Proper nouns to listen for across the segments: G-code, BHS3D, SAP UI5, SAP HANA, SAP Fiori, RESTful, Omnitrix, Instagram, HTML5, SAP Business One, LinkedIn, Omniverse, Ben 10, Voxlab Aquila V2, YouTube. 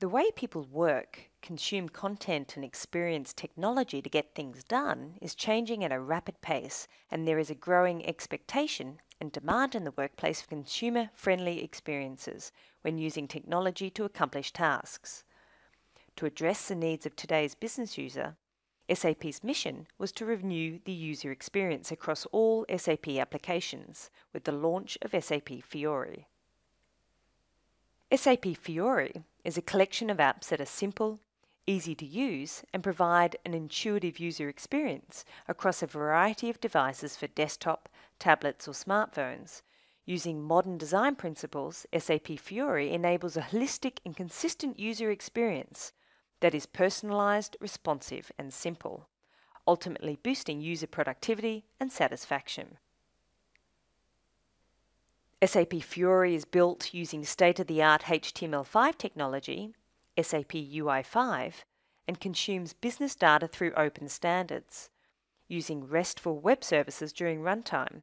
The way people work, consume content and experience technology to get things done is changing at a rapid pace, and there is a growing expectation and demand in the workplace for consumer-friendly experiences when using technology to accomplish tasks. To address the needs of today's business user, SAP's mission was to renew the user experience across all SAP applications with the launch of SAP Fiori. SAP Fiori is a collection of apps that are simple, easy to use, and provide an intuitive user experience across a variety of devices for desktop, tablets, or smartphones. Using modern design principles, SAP Fiori enables a holistic and consistent user experience that is personalized, responsive, and simple, ultimately boosting user productivity and satisfaction. SAP Fiori is built using state-of-the-art HTML5 technology, SAP UI5, and consumes business data through open standards, using RESTful web services during runtime.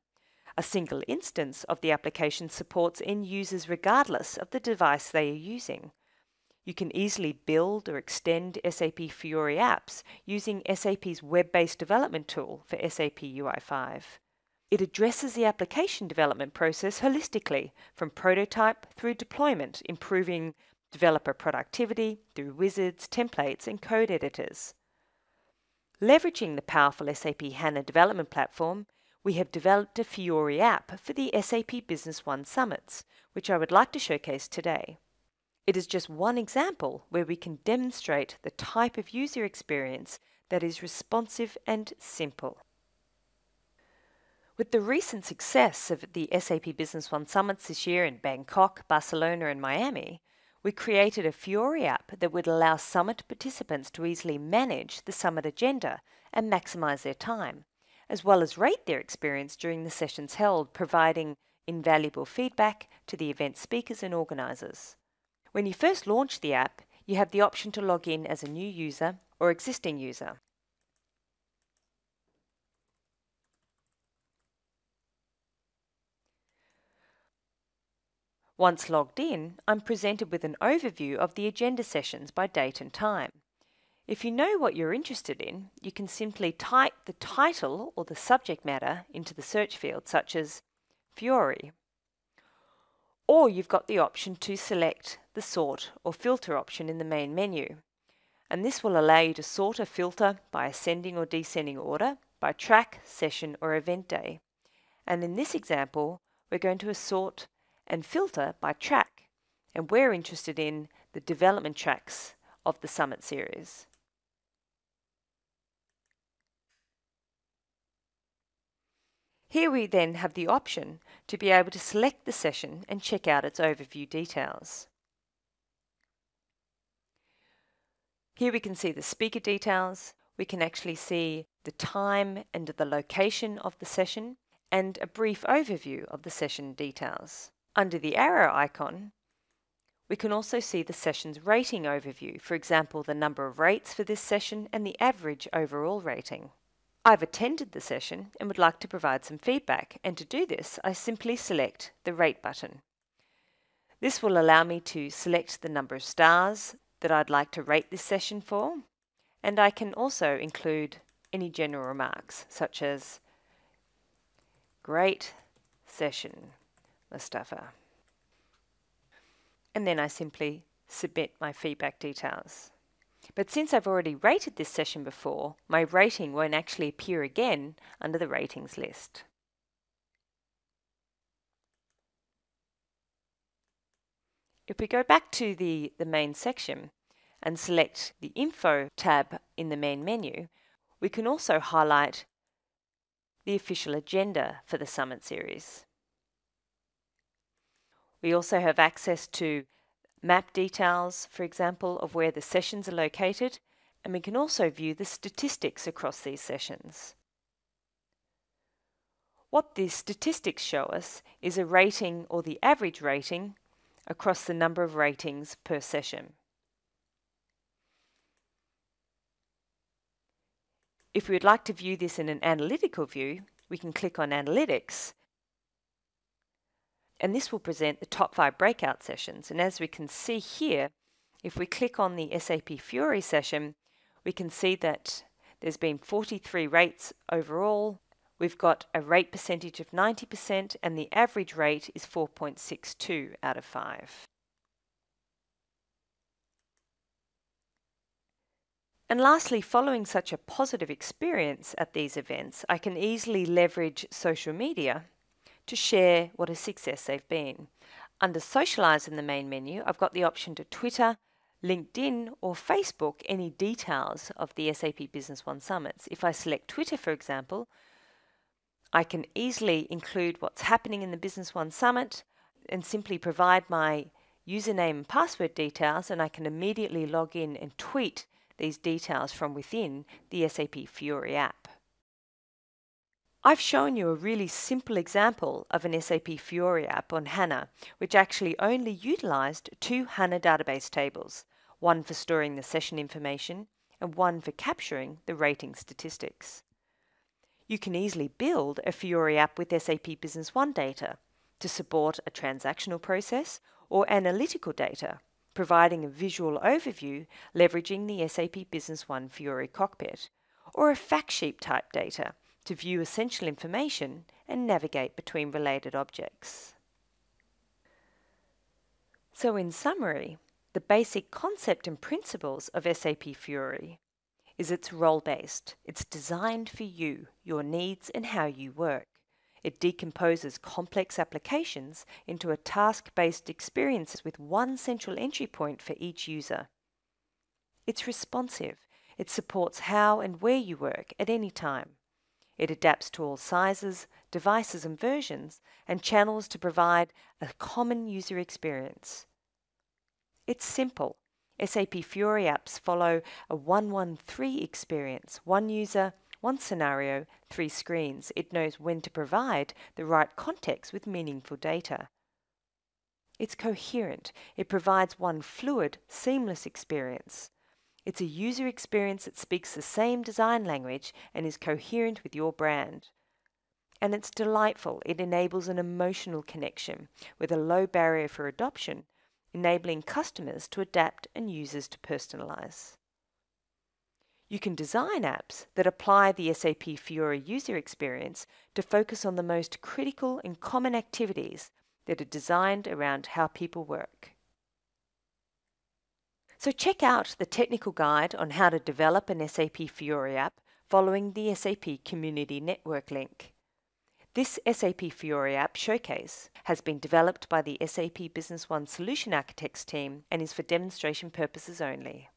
A single instance of the application supports end users regardless of the device they are using. You can easily build or extend SAP Fiori apps using SAP's web-based development tool for SAP UI5. It addresses the application development process holistically, from prototype through deployment, improving developer productivity through wizards, templates, and code editors. Leveraging the powerful SAP HANA development platform, we have developed a Fiori app for the SAP Business One summits, which I would like to showcase today. It is just one example where we can demonstrate the type of user experience that is responsive and simple. With the recent success of the SAP Business One Summits this year in Bangkok, Barcelona and Miami, we created a Fiori app that would allow summit participants to easily manage the summit agenda and maximize their time, as well as rate their experience during the sessions held, providing invaluable feedback to the event speakers and organizers. When you first launch the app, you have the option to log in as a new user or existing user. Once logged in, I'm presented with an overview of the agenda sessions by date and time. If you know what you're interested in, you can simply type the title or the subject matter into the search field, such as Fiori. Or you've got the option to select the sort or filter option in the main menu. And this will allow you to sort or filter by ascending or descending order, by track, session, or event day. And in this example, we're going to sort and filter by track, and we're interested in the development tracks of the summit series. Here we then have the option to be able to select the session and check out its overview details. Here we can see the speaker details, we can actually see the time and the location of the session, and a brief overview of the session details. Under the arrow icon, we can also see the session's rating overview, for example, the number of rates for this session and the average overall rating. I've attended the session and would like to provide some feedback, and to do this, I simply select the rate button. This will allow me to select the number of stars that I'd like to rate this session for, and I can also include any general remarks, such as, "Great session, Mustafa." And then I simply submit my feedback details. But since I've already rated this session before, my rating won't actually appear again under the ratings list. If we go back to the main section and select the Info tab in the main menu, we can also highlight the official agenda for the summit series. We also have access to map details, for example, of where the sessions are located, and we can also view the statistics across these sessions. What these statistics show us is a rating, or the average rating, across the number of ratings per session. If we would like to view this in an analytical view, we can click on Analytics, and this will present the top 5 breakout sessions. And as we can see here, If we click on the SAP Fiori session, we can see that there's been 43 rates overall. We've got a rate percentage of 90% and the average rate is 4.62 out of 5. And lastly, following such a positive experience at these events, I can easily leverage social media to share what a success they've been. Under Socialise in the main menu, I've got the option to Twitter, LinkedIn or Facebook any details of the SAP Business One Summits. If I select Twitter, for example, I can easily include what's happening in the Business One Summit and simply provide my username and password details, and I can immediately log in and tweet these details from within the SAP Fiori app. I've shown you a really simple example of an SAP Fiori app on HANA, which actually only utilised two HANA database tables, one for storing the session information and one for capturing the rating statistics. You can easily build a Fiori app with SAP Business One data to support a transactional process or analytical data, providing a visual overview leveraging the SAP Business One Fiori cockpit, or a fact sheet type data to view essential information and navigate between related objects. So in summary, the basic concept and principles of SAP Fiori is it's role-based. It's designed for you, your needs and how you work. It decomposes complex applications into a task-based experience with one central entry point for each user. It's responsive. It supports how and where you work at any time. It adapts to all sizes, devices and versions, and channels to provide a common user experience. It's simple. SAP Fiori apps follow a 1-1-3 experience, one user, one scenario, three screens. It knows when to provide the right context with meaningful data. It's coherent. It provides one fluid, seamless experience. It's a user experience that speaks the same design language and is coherent with your brand. And it's delightful. It enables an emotional connection with a low barrier for adoption, enabling customers to adapt and users to personalize. You can design apps that apply the SAP Fiori user experience to focus on the most critical and common activities that are designed around how people work. So check out the technical guide on how to develop an SAP Fiori app following the SAP Community Network link. This SAP Fiori app showcase has been developed by the SAP Business One Solution Architects team and is for demonstration purposes only.